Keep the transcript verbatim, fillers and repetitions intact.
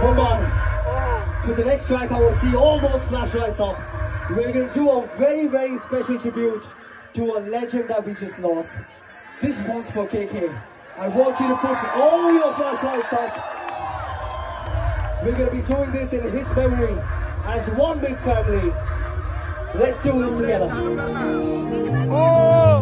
Come on. For the next track, I will see all those flashlights up. We're going to do a very, very special tribute to a legend that we just lost. This one's for K K. I want you to put all your flashlights up. We're going to be doing this in his memory as one big family. Let's do this together. Oh!